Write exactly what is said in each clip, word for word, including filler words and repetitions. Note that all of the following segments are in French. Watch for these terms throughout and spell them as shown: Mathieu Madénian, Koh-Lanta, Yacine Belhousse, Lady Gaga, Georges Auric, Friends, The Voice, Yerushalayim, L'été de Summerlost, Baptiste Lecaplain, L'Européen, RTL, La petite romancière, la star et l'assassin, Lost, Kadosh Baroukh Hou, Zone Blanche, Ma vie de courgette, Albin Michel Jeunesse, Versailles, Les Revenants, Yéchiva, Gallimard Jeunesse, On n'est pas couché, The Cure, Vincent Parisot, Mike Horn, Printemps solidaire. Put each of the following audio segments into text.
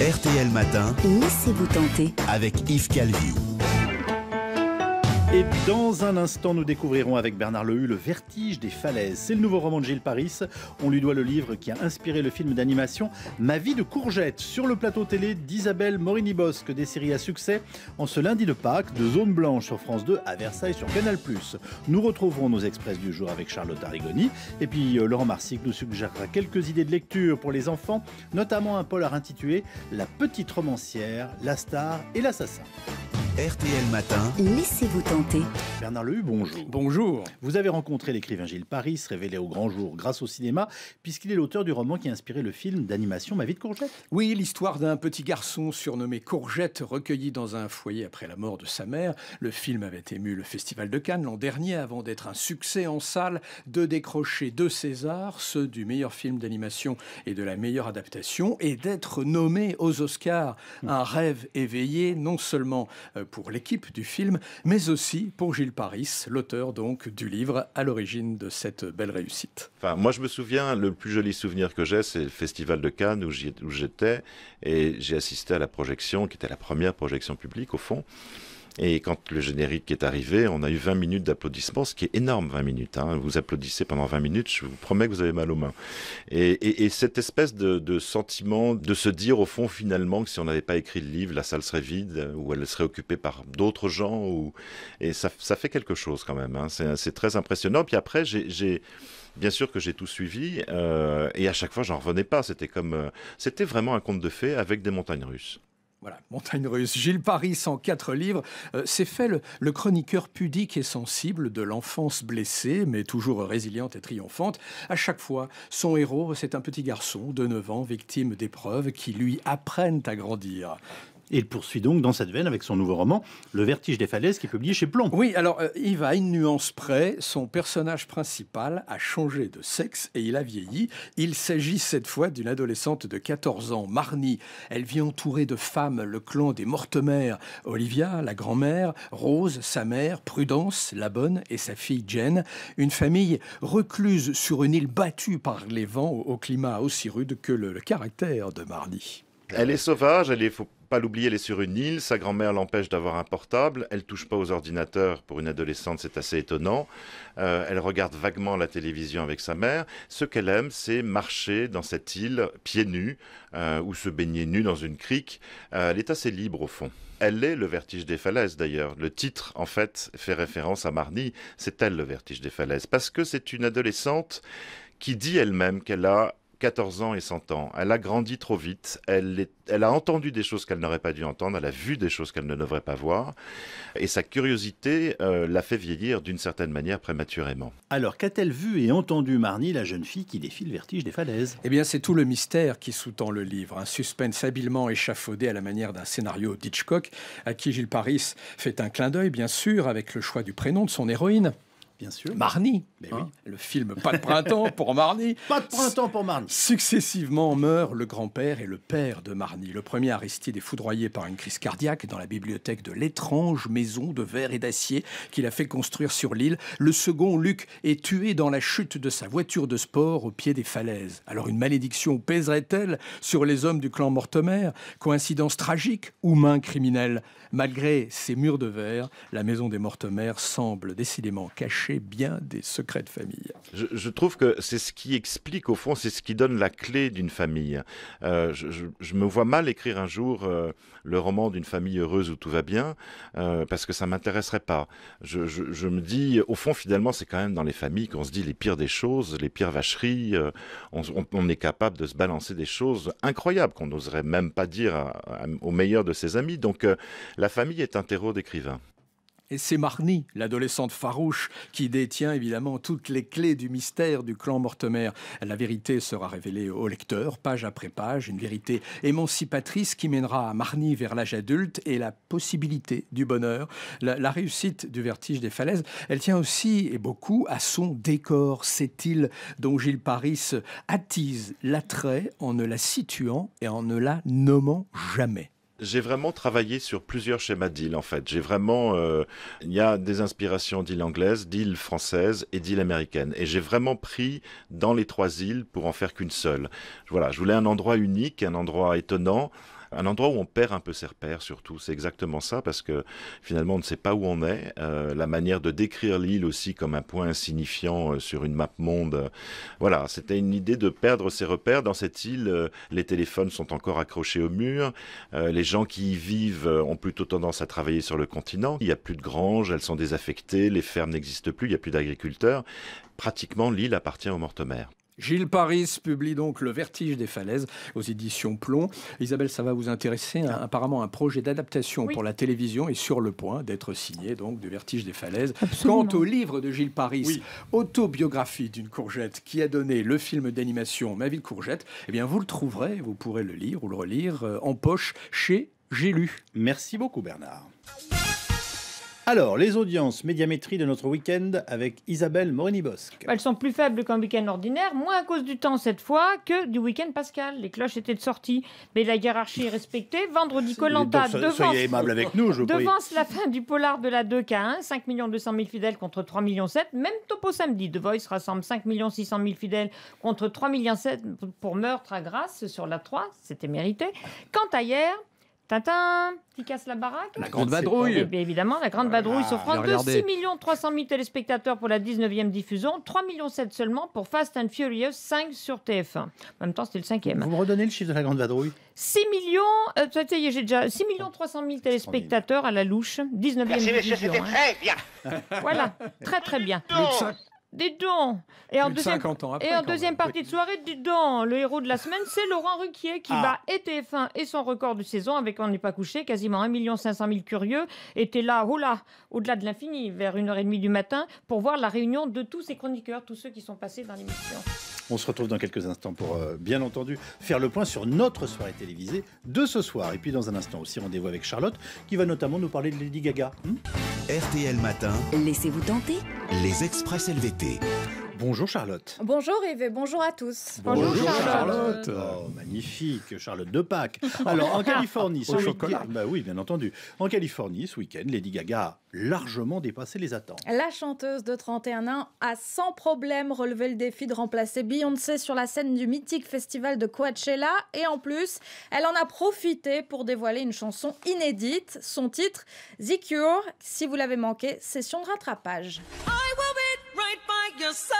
R T L Matin. Laissez-vous tenter. Avec Yves Calvi. Et dans un instant, nous découvrirons avec Bernard Lehu Le Vertige des Falaises. C'est le nouveau roman de Gilles Paris. On lui doit le livre qui a inspiré le film d'animation Ma vie de courgette, sur le plateau télé d'Isabelle Morini-Bosque. Des séries à succès en ce lundi de Pâques, de Zone Blanche sur France deux à Versailles sur Canal plus. Nous retrouverons nos express du jour avec Charlotte Arrigoni. Et puis Laurent Marsic nous suggérera quelques idées de lecture pour les enfants, notamment un polar intitulé La petite romancière, la star et l'assassin. R T L Matin. Laissez-vous tenter. Bernard Lehu, bonjour. Bonjour. Vous avez rencontré l'écrivain Gilles Paris, révélé au grand jour grâce au cinéma, puisqu'il est l'auteur du roman qui a inspiré le film d'animation Ma vie de courgette. Oui, l'histoire d'un petit garçon surnommé Courgette, recueilli dans un foyer après la mort de sa mère. Le film avait ému le Festival de Cannes l'an dernier, avant d'être un succès en salle, de décrocher deux Césars, ceux du meilleur film d'animation et de la meilleure adaptation, et d'être nommé aux Oscars. Mmh. Un rêve éveillé, non seulement pour l'équipe du film, mais aussi pour Gilles Paris, l'auteur donc du livre à l'origine de cette belle réussite. Enfin, moi je me souviens, le plus joli souvenir que j'ai, c'est le Festival de Cannes où j'étais, et j'ai assisté à la projection, qui était la première projection publique au fond. Et quand le générique est arrivé, on a eu vingt minutes d'applaudissements, ce qui est énorme, vingt minutes. Hein. Vous applaudissez pendant vingt minutes, je vous promets que vous avez mal aux mains. Et, et, et cette espèce de, de sentiment de se dire, au fond, finalement, que si on n'avait pas écrit le livre, la salle serait vide, ou elle serait occupée par d'autres gens. Ou... Et ça, ça fait quelque chose, quand même. Hein. C'est très impressionnant. Puis après, j'ai... Bien sûr que j'ai tout suivi, euh, et à chaque fois, j'en revenais pas. C'était comme, euh, c'était vraiment un conte de fées avec des montagnes russes. Voilà, Montagne Russe, Gilles Paris en quatre livres. Euh, c'est fait le, le chroniqueur pudique et sensible de l'enfance blessée, mais toujours résiliente et triomphante. À chaque fois, son héros, c'est un petit garçon de neuf ans, victime d'épreuves qui lui apprennent à grandir. Et il poursuit donc dans cette veine avec son nouveau roman Le Vertige des Falaises, qui est publié chez Plon. Oui, alors euh, Yves, à une nuance près, son personnage principal a changé de sexe et il a vieilli. Il s'agit cette fois d'une adolescente de quatorze ans, Marnie. Elle vit entourée de femmes, le clan des Mortemer, Olivia, la grand-mère, Rose, sa mère, Prudence, la bonne, et sa fille Jen. Une famille recluse sur une île battue par les vents, au, au climat aussi rude que le, le caractère de Marnie. Elle est sauvage, elle est faux. Pas l'oublier, elle est sur une île, sa grand-mère l'empêche d'avoir un portable, elle touche pas aux ordinateurs, pour une adolescente c'est assez étonnant, euh, elle regarde vaguement la télévision avec sa mère, ce qu'elle aime c'est marcher dans cette île pieds nus euh, ou se baigner nus dans une crique, euh, elle est assez libre au fond. Elle est le vertige des falaises d'ailleurs. Le titre, en fait, fait référence à Marnie. C'est elle le vertige des falaises. Parce que c'est une adolescente qui dit elle-même qu'elle a quatorze ans et cent ans. Elle a grandi trop vite, elle, est, elle a entendu des choses qu'elle n'aurait pas dû entendre, elle a vu des choses qu'elle ne devrait pas voir, et sa curiosité euh, l'a fait vieillir d'une certaine manière prématurément. Alors qu'a-t-elle vu et entendu Marnie, la jeune fille qui défie le vertige des falaises? Eh bien c'est tout le mystère qui sous-tend le livre, un suspense habilement échafaudé à la manière d'un scénario d'Hitchcock, à qui Gilles Paris fait un clin d'œil bien sûr, avec le choix du prénom de son héroïne. Bien sûr. Marnie, mais hein, oui. Le film Pas de printemps pour Marnie. Pas de printemps pour Marnie. Successivement meurent le grand-père et le père de Marnie. Le premier, Aristide, est foudroyé par une crise cardiaque dans la bibliothèque de l'étrange maison de verre et d'acier qu'il a fait construire sur l'île. Le second, Luc, est tué dans la chute de sa voiture de sport au pied des falaises. Alors une malédiction pèserait-elle sur les hommes du clan Mortemer? Coïncidence tragique ou main criminelle? Malgré ses murs de verre, la maison des Mortemer semble décidément cachée bien des secrets de famille. Je, je trouve que c'est ce qui explique, au fond, c'est ce qui donne la clé d'une famille. Euh, je, je, je me vois mal écrire un jour euh, le roman d'une famille heureuse où tout va bien, euh, parce que ça ne m'intéresserait pas. Je, je, je me dis, au fond, finalement, c'est quand même dans les familles qu'on se dit les pires des choses, les pires vacheries. Euh, on, on, on est capable de se balancer des choses incroyables qu'on n'oserait même pas dire à, à, au meilleur de ses amis. Donc, euh, la famille est un terreau d'écrivains. Et c'est Marnie, l'adolescente farouche, qui détient évidemment toutes les clés du mystère du clan Mortemer. La vérité sera révélée au lecteur, page après page, une vérité émancipatrice qui mènera à Marnie vers l'âge adulte et la possibilité du bonheur. La, la réussite du vertige des falaises, elle tient aussi, et beaucoup, à son décor, cette île dont Gilles Paris attise l'attrait en ne la situant et en ne la nommant jamais. J'ai vraiment travaillé sur plusieurs schémas d'îles, en fait. J'ai vraiment... Euh, il y a des inspirations d'îles anglaises, d'îles françaises et d'îles américaines. Et j'ai vraiment pris dans les trois îles pour en faire qu'une seule. Voilà, je voulais un endroit unique, un endroit étonnant, un endroit où on perd un peu ses repères surtout, c'est exactement ça, parce que finalement on ne sait pas où on est, euh, la manière de décrire l'île aussi comme un point insignifiant euh, sur une map monde, euh, voilà, c'était une idée de perdre ses repères dans cette île, euh, les téléphones sont encore accrochés au mur, euh, les gens qui y vivent euh, ont plutôt tendance à travailler sur le continent, il n'y a plus de granges, elles sont désaffectées, les fermes n'existent plus, il n'y a plus d'agriculteurs, pratiquement l'île appartient aux morts-de-mer. Gilles Paris publie donc Le Vertige des Falaises aux éditions Plon. Isabelle, ça va vous intéresser. Un, apparemment, un projet d'adaptation oui. pour la télévision est sur le point d'être signé, donc, de Vertige des Falaises. Absolument. Quant au livre de Gilles Paris, oui. Autobiographie d'une courgette, qui a donné le film d'animation Ma vie de courgette, eh bien, vous le trouverez, vous pourrez le lire ou le relire euh, en poche chez J'ai lu. Merci beaucoup, Bernard. Alors, les audiences médiamétrie de notre week-end avec Isabelle Morini-Bosque. Elles sont plus faibles qu'un week-end ordinaire, moins à cause du temps cette fois que du week-end pascal. Les cloches étaient de sortie, mais la hiérarchie est respectée. Vendredi, Koh-Lanta devance, soyez aimable avec nous, je devance la fin du polar de la deux K un, cinq millions deux cent mille fidèles contre trois millions sept. Même topo samedi, The Voice rassemble cinq millions six cent mille fidèles contre trois millions sept pour Meurtre à Grasse sur la trois, c'était mérité. Quant à hier... Tintin, qui casse la baraque. La grande vadrouille. Bien évidemment, la grande vadrouille se prend de six millions trois cent mille téléspectateurs pour la dix-neuvième diffusion, trois millions sept seulement pour Fast and Furious cinq sur T F un. En même temps, c'était le cinquième. Vous me redonnez le chiffre de la grande vadrouille? six millions, euh, j'ai déjà six millions trois cent mille téléspectateurs à la louche, dix-neuvième Merci, monsieur, c'était très bien. Voilà, très très bien. Dis donc. Et en deuxième, ans après, et en deuxième partie de soirée, dis donc, le héros de la semaine, c'est Laurent Ruquier qui ah. bat et T F un et son record de saison avec On n'est pas couché, quasiment un million cinq cent mille curieux étaient là, oh là, au-delà de l'infini, vers une heure trente du matin, pour voir la réunion de tous ces chroniqueurs, tous ceux qui sont passés dans l'émission. On se retrouve dans quelques instants pour, euh, bien entendu, faire le point sur notre soirée télévisée de ce soir. Et puis dans un instant aussi, rendez-vous avec Charlotte, qui va notamment nous parler de Lady Gaga. Hmm R T L Matin. Laissez-vous tenter. Les Express L V T. Bonjour Charlotte. Bonjour Yves et bonjour à tous. Bonjour, bonjour Charlotte. Charlotte. Oh, magnifique, Charlotte de Pâques. Alors en Californie, ce week-end, bah oui, bien entendu. En Californie, ce week-end, Lady Gaga a largement dépassé les attentes. La chanteuse de trente et un ans a sans problème relevé le défi de remplacer Beyoncé sur la scène du mythique festival de Coachella. Et en plus, elle en a profité pour dévoiler une chanson inédite. Son titre, The Cure. Si vous l'avez manqué, session de rattrapage. I will be right by your side.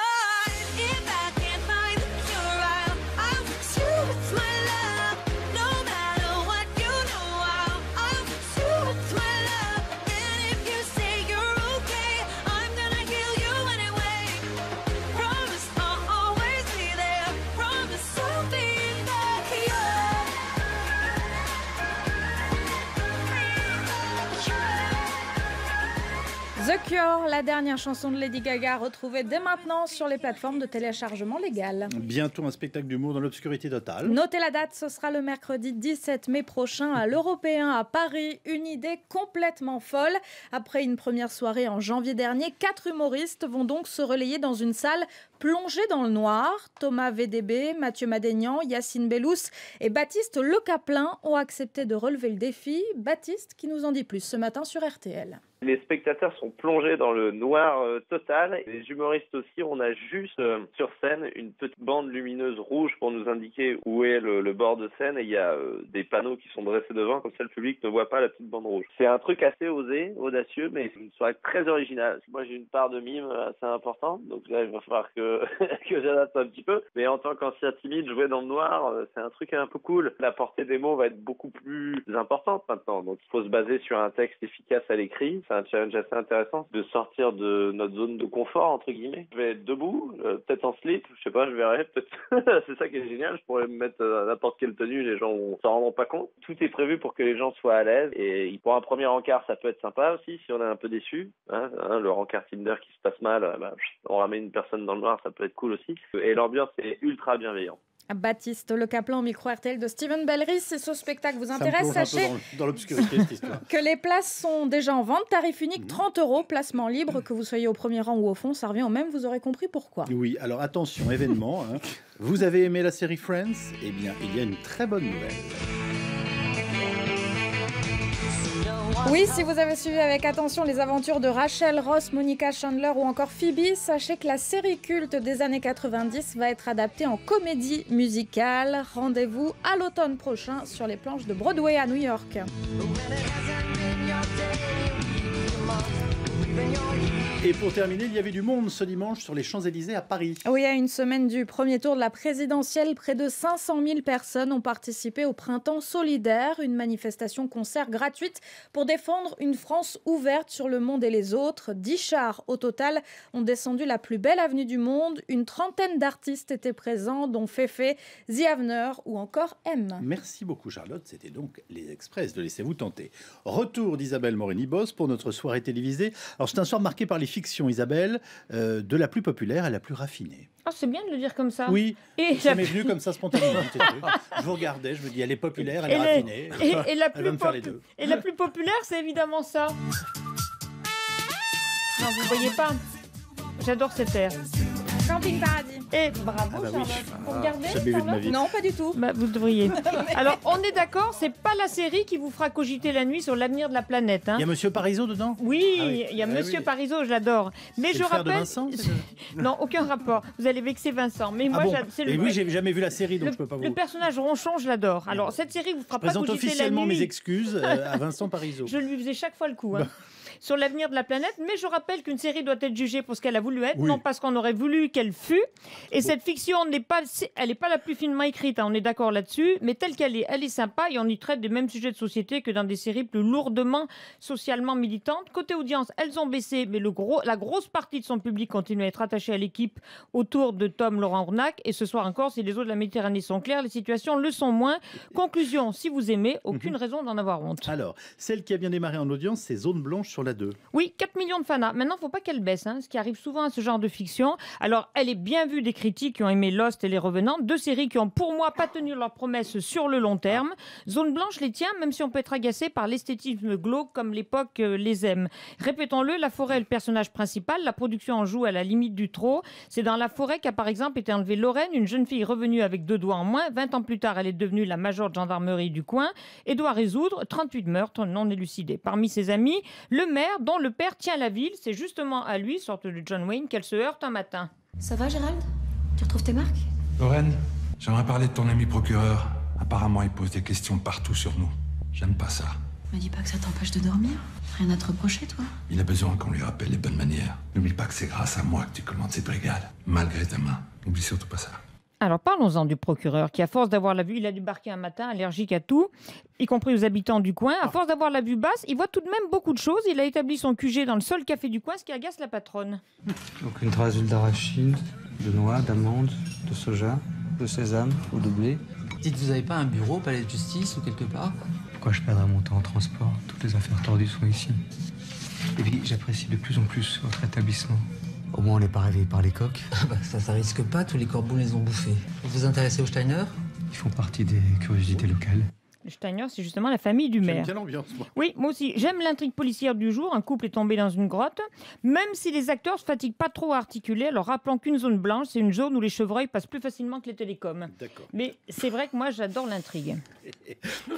The Cure, la dernière chanson de Lady Gaga, retrouvée dès maintenant sur les plateformes de téléchargement légal. Bientôt un spectacle d'humour dans l'obscurité totale. Notez la date, ce sera le mercredi dix-sept mai prochain à L'Européen à Paris. Une idée complètement folle. Après une première soirée en janvier dernier, quatre humoristes vont donc se relayer dans une salle plongée dans le noir. Thomas V D B, Mathieu Madénian, Yacine Belhousse et Baptiste Lecaplain ont accepté de relever le défi. Baptiste qui nous en dit plus ce matin sur R T L. Les spectateurs sont plongés dans le noir euh, total. Les humoristes aussi, on a juste euh, sur scène une petite bande lumineuse rouge pour nous indiquer où est le, le bord de scène. Et il y a euh, des panneaux qui sont dressés devant, comme ça le public ne voit pas la petite bande rouge. C'est un truc assez osé, audacieux, mais c'est une soirée très originale. Moi, j'ai une part de mime assez importante, donc là, il va falloir que, que j'adapte un petit peu. Mais en tant qu'ancien timide, jouer dans le noir, euh, c'est un truc un peu cool. La portée des mots va être beaucoup plus importante maintenant. Donc, il faut se baser sur un texte efficace à l'écrit. C'est un challenge assez intéressant de sortir de notre zone de confort, entre guillemets. Je vais être debout, euh, peut-être en slip, je sais pas, je verrai, peut-être. C'est ça qui est génial, je pourrais me mettre à n'importe quelle tenue, les gens s'en rendront pas compte. Tout est prévu pour que les gens soient à l'aise. Et pour un premier encart, ça peut être sympa aussi, si on est un peu déçu. Hein, hein, le encart Tinder qui se passe mal, bah, on ramène une personne dans le noir, ça peut être cool aussi. Et l'ambiance est ultra bienveillante. Baptiste Lecaplain au micro R T L de Steven Belleris. Si ce spectacle vous intéresse, sachez dans, dans que les places sont déjà en vente. Tarif unique, trente euros, placement libre, que vous soyez au premier rang ou au fond, ça revient au même, vous aurez compris pourquoi. Oui, alors attention, événement. Hein. Vous avez aimé la série Friends? Eh bien, il y a une très bonne nouvelle. Oui, si vous avez suivi avec attention les aventures de Rachel, Ross, Monica Chandler ou encore Phoebe, sachez que la série culte des années quatre-vingt-dix va être adaptée en comédie musicale. Rendez-vous à l'automne prochain sur les planches de Broadway à New York. Et pour terminer, il y avait du monde ce dimanche sur les Champs-Élysées à Paris. Oui, à une semaine du premier tour de la présidentielle, près de cinq cent mille personnes ont participé au Printemps solidaire, une manifestation-concert gratuite pour défendre une France ouverte sur le monde et les autres. Dix chars au total ont descendu la plus belle avenue du monde. Une trentaine d'artistes étaient présents, dont Fefe, The Avenger ou encore M. Merci beaucoup Charlotte, c'était donc les Express de Laissez-vous tenter. Retour d'Isabelle Morini-Bosse pour notre soirée télévisée. Alors c'est un soir marqué par les fiction, Isabelle, euh, de la plus populaire à la plus raffinée. Ah, c'est bien de le dire comme ça. Oui, et ça m'est venu comme ça spontanément. Je vous regardais, je me dis, elle est populaire, elle et est raffinée. Et, et, et, la plus elle va me faire les deux. Et la plus populaire, c'est évidemment ça. Non, vous voyez pas. J'adore cette air. Camping Paradis. Et bravo, ah bah Charlotte. Oui. Vous regardez, ah, Charlotte de ma vie. Non, pas du tout. Bah, vous devriez. Alors, on est d'accord, c'est pas la série qui vous fera cogiter la nuit sur l'avenir de la planète. Hein. Il y a Monsieur Parisot dedans. Oui, ah oui, il y a ah Monsieur oui. Parisot, je l'adore. Mais je le frère rappelle. De Vincent, le... Non, aucun rapport. Vous allez vexer Vincent. Mais ah moi, bon. c'est le. Et oui, j'ai jamais vu la série, donc le... je peux pas vous. Le personnage ronchon, je l'adore. Alors, cette série vous fera je pas cogiter la nuit. Je présente officiellement mes excuses à Vincent Parisot. Je lui faisais chaque fois le coup. Hein. Sur l'avenir de la planète, mais je rappelle qu'une série doit être jugée pour ce qu'elle a voulu être, oui. non pas ce qu'on aurait voulu qu'elle fût. Et cette fiction n'est pas, elle n'est pas la plus finement écrite, hein, on est d'accord là-dessus, mais telle qu'elle est, elle est sympa et on y traite des mêmes sujets de société que dans des séries plus lourdement socialement militantes. Côté audience, elles ont baissé, mais le gros, la grosse partie de son public continue à être attachée à l'équipe autour de Tom Laurent Ournac. Et ce soir encore, si les eaux de la Méditerranée sont claires, les situations le sont moins. Conclusion, si vous aimez, aucune raison d'en avoir honte. Alors, celle qui a bien démarré en audience, c'est Zone Blanche sur la deux. Oui, quatre millions de fans. Maintenant, il ne faut pas qu'elle baisse, hein, ce qui arrive souvent à ce genre de fiction. Alors, elle est bien vue des critiques qui ont aimé Lost et Les Revenants, deux séries qui ont pour moi pas tenu leurs promesses sur le long terme. Zone Blanche les tient, même si on peut être agacé par l'esthétisme glauque comme l'époque les aime. Répétons-le, la forêt est le personnage principal, la production en joue à la limite du trop. C'est dans la forêt qu'a par exemple été enlevée Lorraine, une jeune fille revenue avec deux doigts en moins. vingt ans plus tard, elle est devenue la major de gendarmerie du coin et doit résoudre trente-huit meurtres non élucidés. Parmi ses amis, le maire dont le père tient la ville. C'est justement à lui, sorte de John Wayne, qu'elle se heurte un matin. Ça va, Gérald? Tu retrouves tes marques? Lorraine, j'aimerais parler de ton ami procureur. Apparemment, il pose des questions partout sur nous. J'aime pas ça. Me dis pas que ça t'empêche de dormir. Rien à te reprocher, toi. Il a besoin qu'on lui rappelle les bonnes manières. N'oublie pas que c'est grâce à moi que tu commandes cette brigade, malgré ta main. N'oublie surtout pas ça. Alors parlons-en du procureur qui, à force d'avoir la vue, il a débarqué un matin allergique à tout, y compris aux habitants du coin. À force d'avoir la vue basse, il voit tout de même beaucoup de choses. Il a établi son Q G dans le seul café du coin, ce qui agace la patronne. Donc une trace d'huile d'arachide, de noix, d'amande, de soja, de sésame ou de blé. Dites, vous n'avez pas un bureau au palais de justice ou quelque part? Pourquoi je perdrais mon temps en transport? Toutes les affaires tordues sont ici. Et puis j'apprécie de plus en plus votre établissement. Au moins, on n'est pas réveillé par les coqs. Ah bah, ça, ça risque pas, tous les corbeaux les ont bouffés. Vous vous intéressez aux Steiner? Ils font partie des curiosités locales. Les Steiner, c'est justement la famille du maire. Quelle ambiance, moi. Oui, moi aussi. J'aime l'intrigue policière du jour. Un couple est tombé dans une grotte. Même si les acteurs ne se fatiguent pas trop à articuler, alors rappelons qu'une zone blanche, c'est une zone où les chevreuils passent plus facilement que les télécoms. D'accord. Mais c'est vrai que moi, j'adore l'intrigue.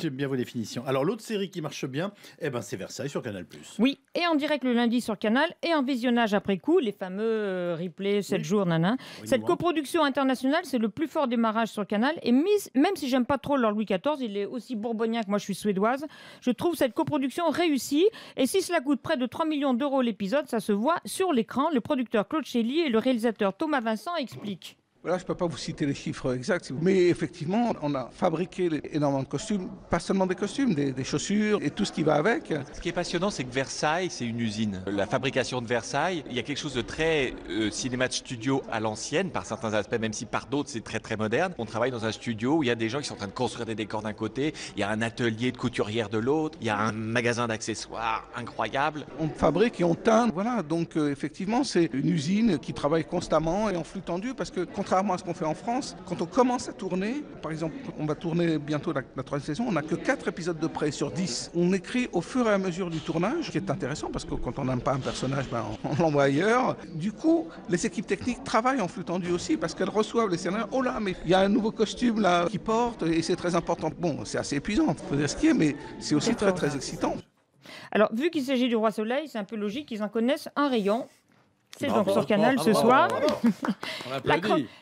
J'aime bien vos définitions. Alors, l'autre série qui marche bien, eh ben, c'est Versailles sur Canal plus. Oui, et en direct le lundi sur Canal, et en visionnage après coup, les fameux euh, replays sept jours, nana. Oui, cette coproduction internationale, c'est le plus fort démarrage sur Canal. Et mise, même si j'aime pas trop leur Louis quatorze, il est aussi bourbonien que moi je suis suédoise, je trouve cette coproduction réussie, et si cela coûte près de trois millions d'euros l'épisode, ça se voit sur l'écran. Le producteur Claude Chély et le réalisateur Thomas Vincent expliquent. Voilà, je ne peux pas vous citer les chiffres exacts, mais effectivement, on a fabriqué énormément de costumes, pas seulement des costumes, des, des chaussures et tout ce qui va avec. Ce qui est passionnant, c'est que Versailles, c'est une usine. La fabrication de Versailles, il y a quelque chose de très euh, cinéma de studio à l'ancienne, par certains aspects, même si par d'autres, c'est très très moderne. On travaille dans un studio où il y a des gens qui sont en train de construire des décors d'un côté, il y a un atelier de couturière de l'autre, il y a un magasin d'accessoires incroyable. On fabrique et on teint, voilà, donc euh, effectivement, c'est une usine qui travaille constamment et en flux tendu, parce que contrairement à ce qu'on fait en France, quand on commence à tourner, par exemple, on va tourner bientôt la, la troisième saison, on n'a que quatre épisodes de près sur dix. On écrit au fur et à mesure du tournage, ce qui est intéressant parce que quand on n'aime pas un personnage, ben on, on l'envoie ailleurs. Du coup, les équipes techniques travaillent en flux tendu aussi parce qu'elles reçoivent les scénarios. Oh là, mais il y a un nouveau costume là qui porte et c'est très important. Bon, c'est assez épuisant, faut dire ce qui est, mais c'est aussi très très excitant. Alors, vu qu'il s'agit du Roi Soleil, c'est un peu logique qu'ils en connaissent un rayon. C'est donc sur Canal ce soir. La,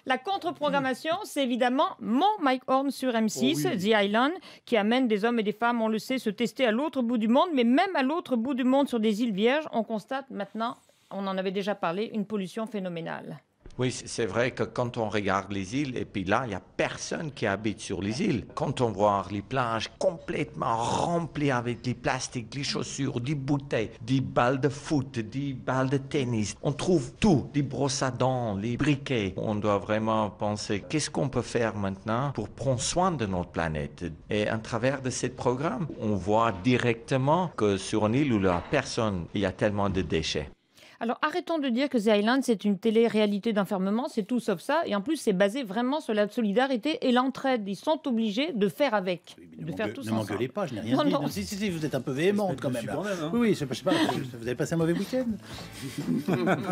la contre-programmation, c'est évidemment mon Mike Horn sur M six, oh oui. The Island, qui amène des hommes et des femmes, on le sait, se tester à l'autre bout du monde. Mais même à l'autre bout du monde, sur des îles vierges, on constate maintenant, on en avait déjà parlé, une pollution phénoménale. Oui, c'est vrai que quand on regarde les îles, et puis là, il n'y a personne qui habite sur les îles. Quand on voit les plages complètement remplies avec des plastiques, des chaussures, des bouteilles, des balles de foot, des balles de tennis, on trouve tout, des brosses à dents, les briquets. On doit vraiment penser, qu'est-ce qu'on peut faire maintenant pour prendre soin de notre planète? Et à travers de ce programme, on voit directement que sur une île où il n'y a personne, il y a tellement de déchets. Alors, arrêtons de dire que The Island, c'est une télé-réalité d'enfermement, c'est tout sauf ça. Et en plus, c'est basé vraiment sur la solidarité et l'entraide. Ils sont obligés de faire avec, oui, de faire tout ça. Ne m'engueulez pas, je n'ai rien non, dit. Non. Non, si, si, si, vous êtes un peu véhémente quand même. Là. Problème, hein. Oui, oui, je ne sais pas, vous avez passé un mauvais week-end?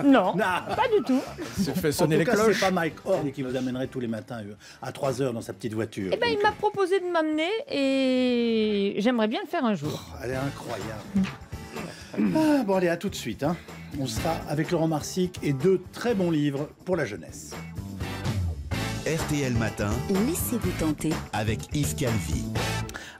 Non, non, pas du tout. C'est fait sonner les cloches. C'est pas Mike Horn qui vous amènerait tous les matins à trois heures dans sa petite voiture. Eh bien, il m'a proposé de m'amener et j'aimerais bien le faire un jour. Oh, elle est incroyable. Ah, bon, allez, à tout de suite. Hein. On sera avec Laurent Marsic et deux très bons livres pour la jeunesse. R T L Matin. Laissez-vous tenter. Avec Yves Calvi.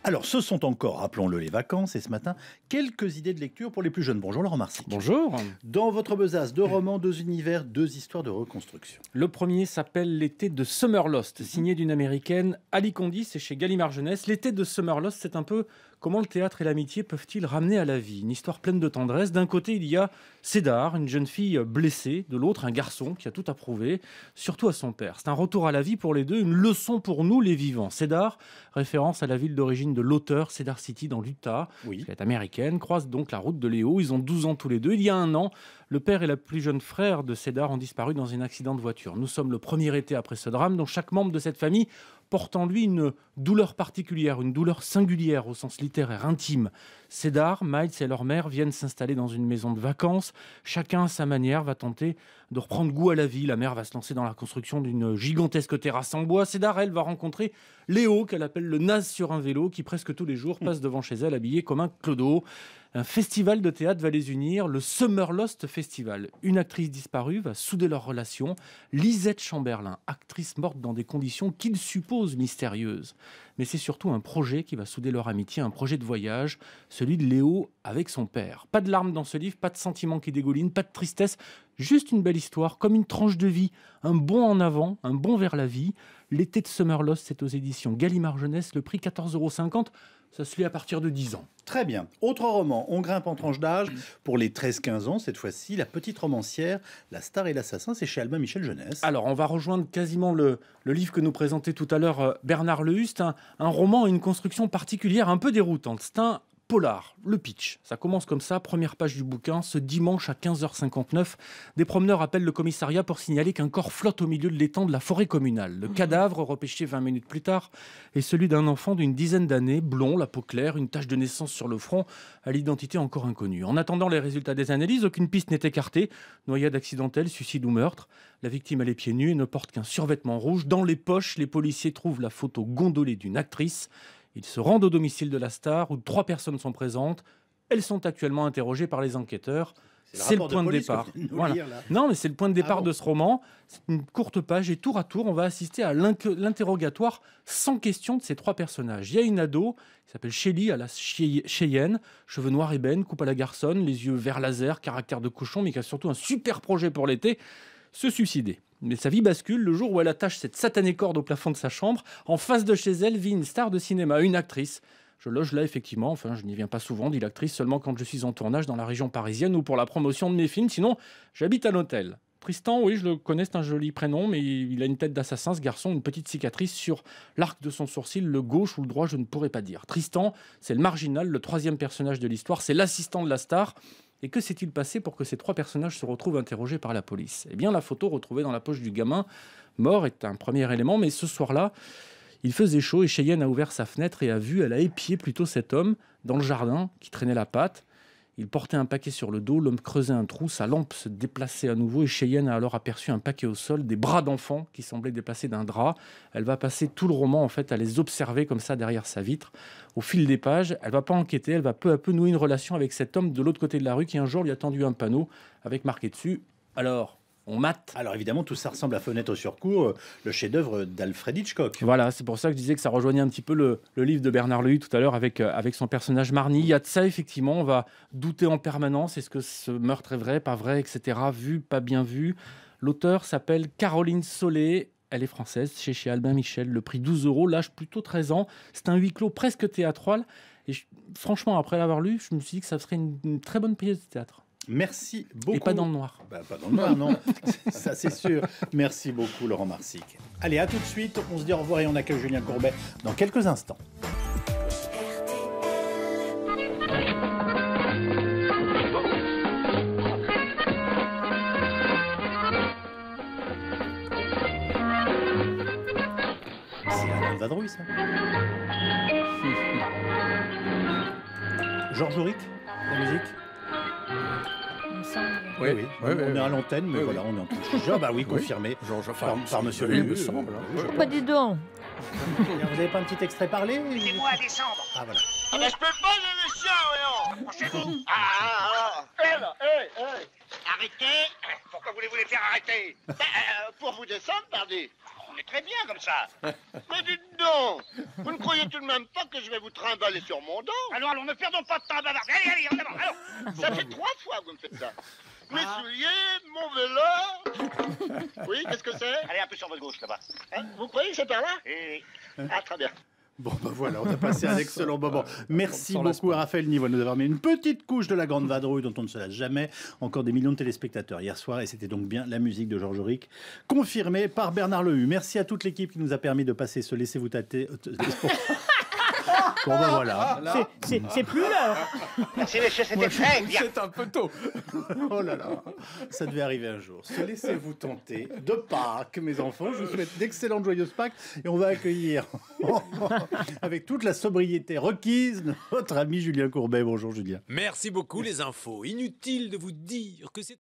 Alors, ce sont encore, rappelons-le, les vacances. Et ce matin, quelques idées de lecture pour les plus jeunes. Bonjour Laurent Marsic. Bonjour. Dans votre besace, deux romans, deux univers, deux histoires de reconstruction. Le premier s'appelle L'été de Summerlost, signé d'une américaine, Ali Condi, c'est chez Gallimard Jeunesse. L'été de Summerlost, c'est un peu comment le théâtre et l'amitié peuvent-ils ramener à la vie? Une histoire pleine de tendresse. D'un côté, il y a Cédar, une jeune fille blessée. De l'autre, un garçon qui a tout à prouver, surtout à son père. C'est un retour à la vie pour les deux, une leçon pour nous, les vivants. Cédar, référence à la ville d'origine de l'auteur, Cedar City, dans l'Utah. Oui. Elle est américaine, croise donc la route de Léo. Ils ont douze ans tous les deux. Il y a un an, le père et la plus jeune frère de Cédar ont disparu dans un accident de voiture. Nous sommes le premier été après ce drame, dont chaque membre de cette famille porte en lui une douleur particulière, une douleur singulière au sens littéraire, intime. Cédar, Miles et leur mère viennent s'installer dans une maison de vacances. Chacun, à sa manière, va tenter de reprendre goût à la vie. La mère va se lancer dans la construction d'une gigantesque terrasse en bois. Cédar, elle, va rencontrer Léo, qu'elle appelle le naze sur un vélo, qui presque tous les jours passe devant chez elle, habillé comme un clodo. Un festival de théâtre va les unir, le Summerlost Festival. Une actrice disparue va souder leur relation, Lisette Chamberlain, actrice morte dans des conditions qu'ils supposent mystérieuses. Mais c'est surtout un projet qui va souder leur amitié, un projet de voyage, celui de Léo avec son père. Pas de larmes dans ce livre, pas de sentiments qui dégoulinent, pas de tristesse, juste une belle histoire, comme une tranche de vie, un bond en avant, un bond vers la vie. L'été de Summerlost, c'est aux éditions Gallimard Jeunesse, le prix quatorze euros cinquante. Ça se lit à partir de dix ans. Très bien. Autre roman, on grimpe en tranche d'âge pour les treize quinze ans, cette fois-ci, La petite romancière, la star et l'assassin, c'est chez Albin Michel Jeunesse. Alors, on va rejoindre quasiment le, le livre que nous présentait tout à l'heure euh, Bernard Lehust, un, un roman et une construction particulière un peu déroutante. C'est un polar, le pitch. Ça commence comme ça, première page du bouquin, ce dimanche à quinze heures cinquante-neuf, des promeneurs appellent le commissariat pour signaler qu'un corps flotte au milieu de l'étang de la forêt communale. Le cadavre, repêché vingt minutes plus tard, est celui d'un enfant d'une dizaine d'années, blond, la peau claire, une tache de naissance sur le front, à l'identité encore inconnue. En attendant les résultats des analyses, aucune piste n'est écartée. Noyade accidentelle, suicide ou meurtre. La victime, elle est pieds nus et ne porte qu'un survêtement rouge. Dans les poches, les policiers trouvent la photo gondolée d'une actrice. Ils se rendent au domicile de la star où trois personnes sont présentes. Elles sont actuellement interrogées par les enquêteurs. C'est le, le point de, de départ. Voilà. Lire, non, mais c'est le point de départ ah bon. de ce roman. C'est une courte page et tour à tour, on va assister à l'interrogatoire sans question de ces trois personnages. Il y a une ado qui s'appelle Shelly, à la Cheyenne, cheveux noirs ébène, coupe à la garçonne, les yeux verts laser, caractère de cochon, mais qui a surtout un super projet pour l'été, se suicider. Mais sa vie bascule le jour où elle attache cette satanée corde au plafond de sa chambre. En face de chez elle vit une star de cinéma, une actrice. Je loge là effectivement, enfin je n'y viens pas souvent, dit l'actrice, seulement quand je suis en tournage dans la région parisienne ou pour la promotion de mes films, sinon j'habite à l'hôtel. Tristan, oui, je le connais, c'est un joli prénom, mais il a une tête d'assassin, ce garçon, une petite cicatrice sur l'arc de son sourcil, le gauche ou le droit, je ne pourrais pas dire. Tristan, c'est le marginal, le troisième personnage de l'histoire, c'est l'assistant de la star. Et que s'est-il passé pour que ces trois personnages se retrouvent interrogés par la police? Eh bien, la photo retrouvée dans la poche du gamin mort est un premier élément, mais ce soir-là, il faisait chaud et Cheyenne a ouvert sa fenêtre et a vu, elle a épié plutôt cet homme dans le jardin qui traînait la patte. Il portait un paquet sur le dos, l'homme creusait un trou, sa lampe se déplaçait à nouveau et Cheyenne a alors aperçu un paquet au sol, des bras d'enfants qui semblaient déplacés d'un drap. Elle va passer tout le roman en fait à les observer comme ça derrière sa vitre. Au fil des pages, elle va pas enquêter, elle va peu à peu nouer une relation avec cet homme de l'autre côté de la rue qui un jour lui a tendu un panneau avec marqué dessus « Alors ». On mate. Alors évidemment, tout ça ressemble à Fenêtre sur cour, le chef-d'œuvre d'Alfred Hitchcock. Voilà, c'est pour ça que je disais que ça rejoignait un petit peu le, le livre de Bernard Levy tout à l'heure avec, avec son personnage Marnie. Il y a de ça, effectivement, on va douter en permanence. Est-ce que ce meurtre est vrai, pas vrai, et cetera. Vu, pas bien vu. L'auteur s'appelle Caroline Solé. Elle est française, chez, chez Albin Michel. Le prix douze euros, l'âge plutôt treize ans. C'est un huis clos presque théâtral. Et je, franchement, après l'avoir lu, je me suis dit que ça serait une, une très bonne pièce de théâtre. Merci beaucoup. Et pas dans le noir. Bah, pas dans le noir, non. Ça, c'est sûr. Merci beaucoup, Laurent Marsic. Allez, à tout de suite. On se dit au revoir et on accueille Julien Courbet dans quelques instants. C'est la grande vadrouille, ça. Georges Auric, la musique. Oui, oui, oui, on est à l'antenne, mais oui, voilà, on est en train de juger. Bah oui, confirmé, oui, Georges, par, par monsieur Levy, me semble. Hein. Pas des dents. Vous n'avez pas un petit extrait parlé? C'est moi, Décembre. Ah, voilà. Ah, mais je peux pas donner ça, voyons. Chez vous. Ah, ah, ah. Hé, hey, hé, hey. Arrêtez. Pourquoi voulez-vous les faire arrêter? Bah, euh, pour vous descendre, pardi. On est très bien comme ça. Mais dites donc, vous ne croyez tout de même pas que je vais vous trimballer sur mon dos? Alors, alors, ne perdons pas de temps, bavard. Allez, allez, en avant. Alors, ça fait trois fois que vous me faites ça. Mes souliers, mon vélo. Oui, qu'est-ce que c'est? Allez, un peu sur votre gauche, là-bas. Hein, vous croyez que c'est par là? Oui, oui. Ah, très bien. Bon, ben voilà, on a passé un excellent moment. Merci beaucoup à Raphaël Nivois de nous avoir mis une petite couche de La Grande Vadrouille dont on ne se lasse jamais. Encore des millions de téléspectateurs hier soir, et c'était donc bien la musique de Georges Auric, confirmée par Bernard Levy. Merci à toute l'équipe qui nous a permis de passer ce Laissez-vous tâter. Bon ben voilà. C'est plus l'heure. Merci monsieur, c'était très bien. C'est un peu tôt. Oh là là, ça devait arriver un jour. Se laissez-vous tenter de Pâques, mes enfants. Je vous souhaite d'excellentes joyeuses Pâques. Et on va accueillir, avec toute la sobriété requise, notre ami Julien Courbet. Bonjour Julien. Merci beaucoup les infos. Inutile de vous dire que c'est...